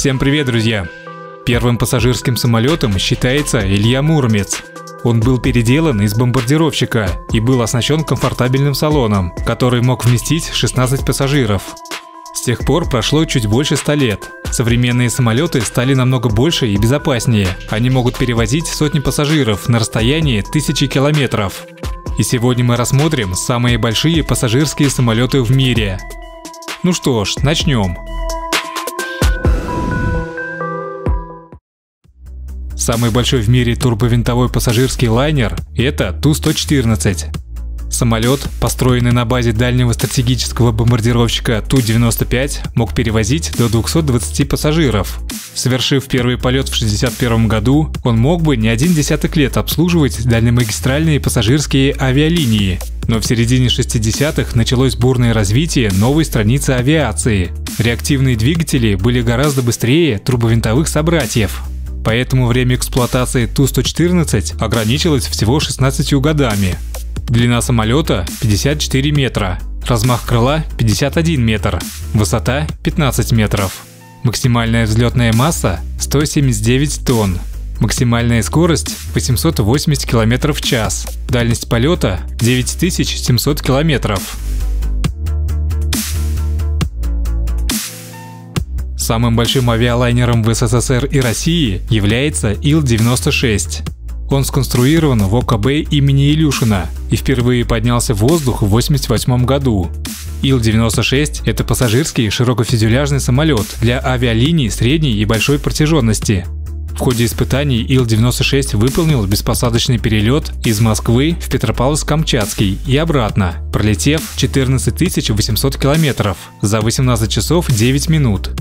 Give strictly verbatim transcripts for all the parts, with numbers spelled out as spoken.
Всем привет, друзья! Первым пассажирским самолетом считается Илья Муромец. Он был переделан из бомбардировщика и был оснащен комфортабельным салоном, который мог вместить шестнадцать пассажиров. С тех пор прошло чуть больше ста лет. Современные самолеты стали намного больше и безопаснее. Они могут перевозить сотни пассажиров на расстоянии тысячи километров. И сегодня мы рассмотрим самые большие пассажирские самолеты в мире. Ну что ж, начнем. Самый большой в мире турбовинтовой пассажирский лайнер – это Ту сто четырнадцать. Самолет, построенный на базе дальнего стратегического бомбардировщика Ту девяносто пять, мог перевозить до двухсот двадцати пассажиров. Совершив первый полет в шестьдесят первом году, он мог бы не один десяток лет обслуживать дальнемагистральные пассажирские авиалинии. Но в середине шестидесятых началось бурное развитие новой страницы авиации. Реактивные двигатели были гораздо быстрее турбовинтовых собратьев. Поэтому время эксплуатации Ту сто четырнадцать ограничилось всего шестнадцатью годами. Длина самолета – пятьдесят четыре метра, размах крыла – пятьдесят один метр, высота – пятнадцать метров. Максимальная взлетная масса – сто семьдесят девять тонн, максимальная скорость – восемьсот восемьдесят километров в час, дальность полета – девять тысяч семьсот километров. Самым большим авиалайнером в СССР и России является Ил девяносто шесть. Он сконструирован в О К Б имени Илюшина и впервые поднялся в воздух в тысяча девятьсот восемьдесят восьмом году. Ил девяносто шесть – это пассажирский широкофюзеляжный самолет для авиалиний средней и большой протяженности. В ходе испытаний Ил девяносто шесть выполнил беспосадочный перелет из Москвы в Петропавловск-Камчатский и обратно, пролетев четырнадцать тысяч восемьсот километров за восемнадцать часов девять минут.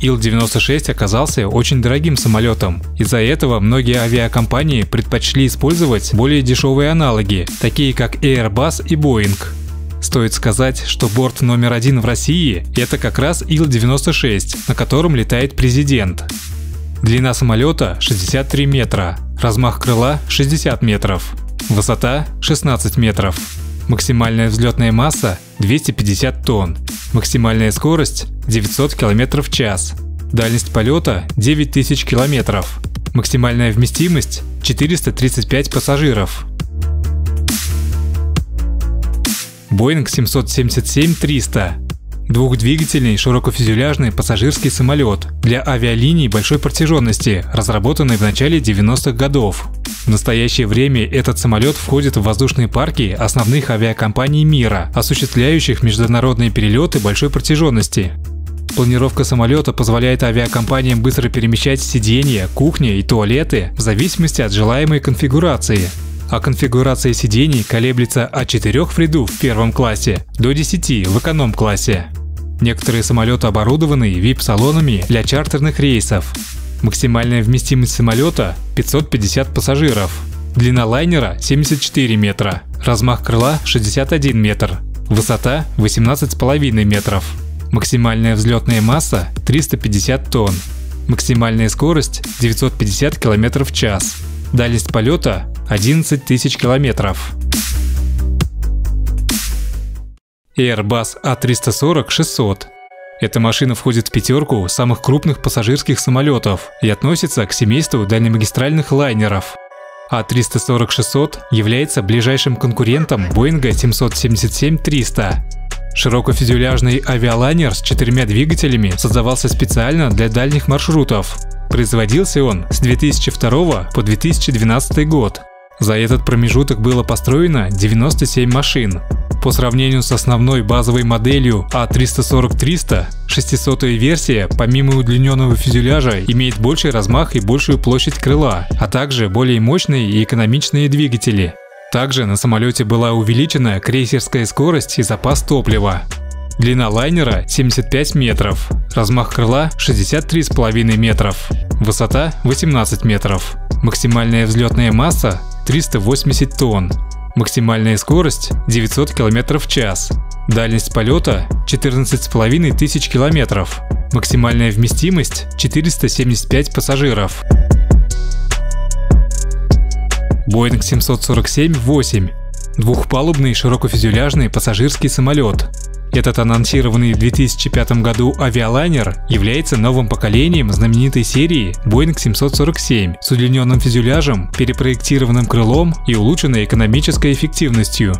Ил девяносто шесть оказался очень дорогим самолетом. Из-за этого многие авиакомпании предпочли использовать более дешевые аналоги, такие как Airbus и Boeing. Стоит сказать, что борт номер один в России – это как раз Ил девяносто шесть, на котором летает президент. Длина самолета – шестьдесят три метра, размах крыла – шестьдесят метров, высота – шестнадцать метров, максимальная взлетная масса – двести пятьдесят тонн. Максимальная скорость – девятьсот км в час. Дальность полета – девять тысяч км. Максимальная вместимость – четыреста тридцать пять пассажиров. Boeing семьсот семьдесят семь триста. Двухдвигательный широкофюзеляжный пассажирский самолет для авиалиний большой протяженности, разработанный в начале девяностых годов. В настоящее время этот самолет входит в воздушные парки основных авиакомпаний мира, осуществляющих международные перелеты большой протяженности. Планировка самолета позволяет авиакомпаниям быстро перемещать сиденья, кухни и туалеты в зависимости от желаемой конфигурации. А конфигурация сидений колеблется от четырёх в ряду в первом классе до десяти в эконом-классе. Некоторые самолеты оборудованы ви ай пи-салонами для чартерных рейсов. Максимальная вместимость самолета – пятьсот пятьдесят пассажиров. Длина лайнера – семьдесят четыре метра, размах крыла – шестьдесят один метр, высота – восемнадцать и пять метров. Максимальная взлетная масса – триста пятьдесят тонн. Максимальная скорость – девятьсот пятьдесят км в час. Дальность полета – одиннадцать тысяч километров. Airbus А триста сорок шестьсот. Эта машина входит в пятерку самых крупных пассажирских самолетов и относится к семейству дальнемагистральных лайнеров. А триста сорок шестьсот является ближайшим конкурентом Boeing семьсот семьдесят семь триста. Широкофюзеляжный авиалайнер с четырьмя двигателями создавался специально для дальних маршрутов. Производился он с две тысячи второго по две тысячи двенадцатый год. За этот промежуток было построено девяносто семь машин. По сравнению с основной базовой моделью А триста сорок триста, шестисотая версия, помимо удлиненного фюзеляжа, имеет больший размах и большую площадь крыла, а также более мощные и экономичные двигатели. Также на самолете была увеличена крейсерская скорость и запас топлива. Длина лайнера – семьдесят пять метров, размах крыла – шестьдесят три и пять метров, высота – восемнадцать метров, максимальная взлетная масса – триста восемьдесят тонн, максимальная скорость – девятьсот км в час, дальность полета – четырнадцать и пять тысяч км, максимальная вместимость – четыреста семьдесят пять пассажиров. Boeing семьсот сорок семь восемь – двухпалубный широкофюзеляжный пассажирский самолет. Этот анонсированный в две тысячи пятом году авиалайнер является новым поколением знаменитой серии Boeing семьсот сорок семь с удлиненным фюзеляжем, перепроектированным крылом и улучшенной экономической эффективностью.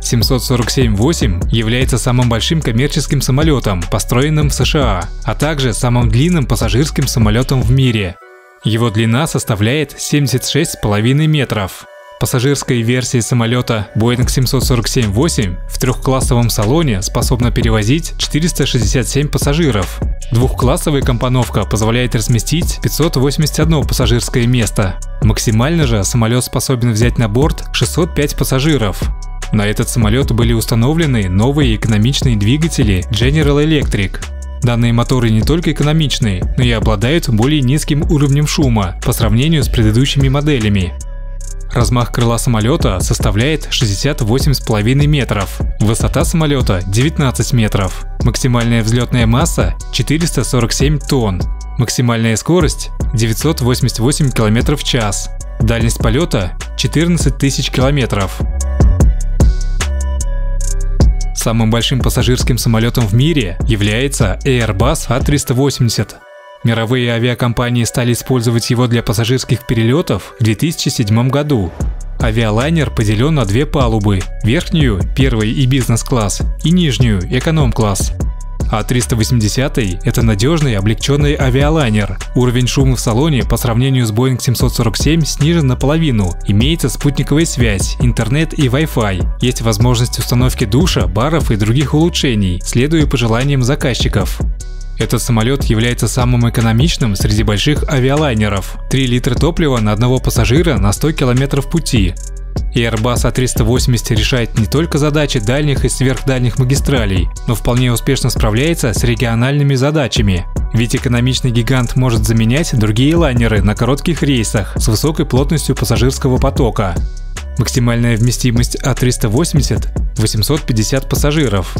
семьсот сорок семь восемь является самым большим коммерческим самолетом, построенным в США, а также самым длинным пассажирским самолетом в мире. Его длина составляет семьдесят шесть и пять метров. Пассажирской версии самолета Boeing семьсот сорок семь восемь в трехклассовом салоне способна перевозить четыреста шестьдесят семь пассажиров. Двухклассовая компоновка позволяет разместить пятьсот восемьдесят одно пассажирское место. Максимально же самолет способен взять на борт шестьсот пять пассажиров. На этот самолет были установлены новые экономичные двигатели General Electric. Данные моторы не только экономичны, но и обладают более низким уровнем шума по сравнению с предыдущими моделями. Размах крыла самолета составляет шестьдесят восемь и пять метров, высота самолета девятнадцать метров, максимальная взлетная масса четыреста сорок семь тонн, максимальная скорость девятьсот восемьдесят восемь километров в час, дальность полета четырнадцать тысяч километров. Самым большим пассажирским самолетом в мире является Airbus А триста восемьдесят. Мировые авиакомпании стали использовать его для пассажирских перелетов в две тысячи седьмом году. Авиалайнер поделен на две палубы – верхнюю, первый и бизнес-класс, и нижнюю, эконом-класс. А триста восемьдесят – это надежный облегченный авиалайнер. Уровень шума в салоне по сравнению с Boeing семьсот сорок семь снижен наполовину, имеется спутниковая связь, интернет и Wi-Fi, есть возможность установки душа, баров и других улучшений, следуя пожеланиям заказчиков. Этот самолет является самым экономичным среди больших авиалайнеров – три литра топлива на одного пассажира на сто километров пути. Airbus А триста восемьдесят решает не только задачи дальних и сверхдальних магистралей, но вполне успешно справляется с региональными задачами. Ведь экономичный гигант может заменять другие лайнеры на коротких рейсах с высокой плотностью пассажирского потока. Максимальная вместимость А триста восемьдесят – восемьсот пятьдесят пассажиров.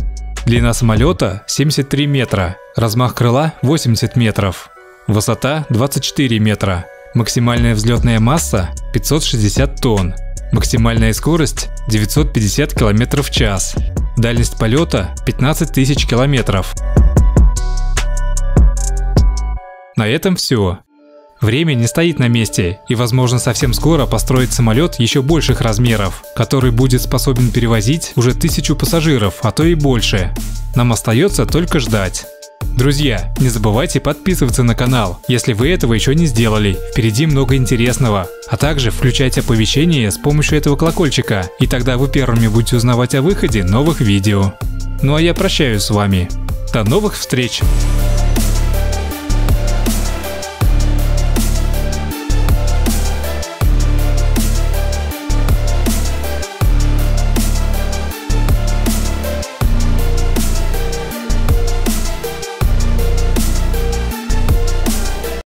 Длина самолета – семьдесят три метра, размах крыла – восемьдесят метров, высота – двадцать четыре метра, максимальная взлетная масса – пятьсот шестьдесят тонн, максимальная скорость – девятьсот пятьдесят километров в час, дальность полета – пятнадцать тысяч километров. На этом все. Время не стоит на месте, и возможно совсем скоро построить самолет еще больших размеров, который будет способен перевозить уже тысячу пассажиров, а то и больше. Нам остается только ждать. Друзья, не забывайте подписываться на канал, если вы этого еще не сделали, впереди много интересного. А также включайте оповещения с помощью этого колокольчика, и тогда вы первыми будете узнавать о выходе новых видео. Ну а я прощаюсь с вами. До новых встреч!